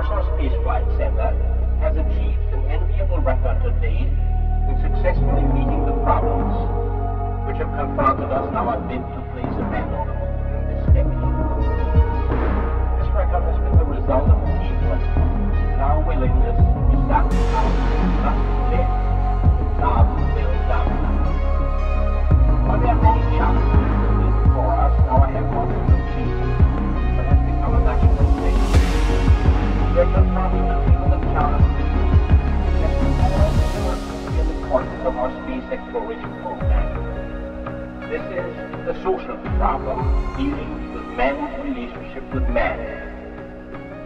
Marshall Space Flight Center has achieved an enviable record to date in successfully meeting the problems which have confronted us in our bid to place a man on the moon in this decade. This record has been the result of achievement and our willingness to be sacrificed and trusted less with large scale down. But there are many challenges that wait for us in our efforts to achieve what has become a national thing. We are confronted with human challenges that we all in the context of our space exploration program. This is the social problem dealing with man's relationship with man,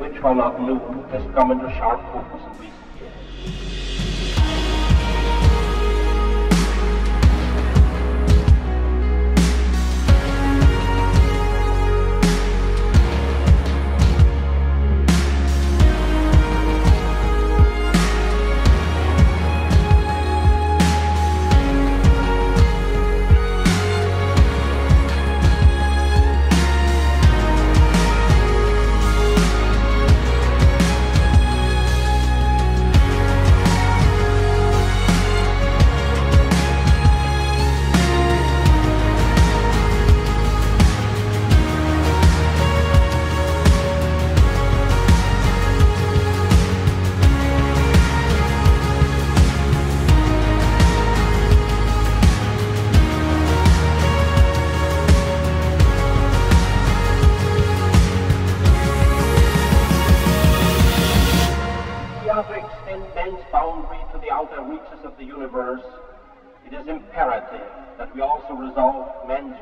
which, while not new, has come into sharp focus in recent years.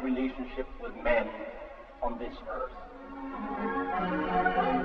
Relationship with men on this earth.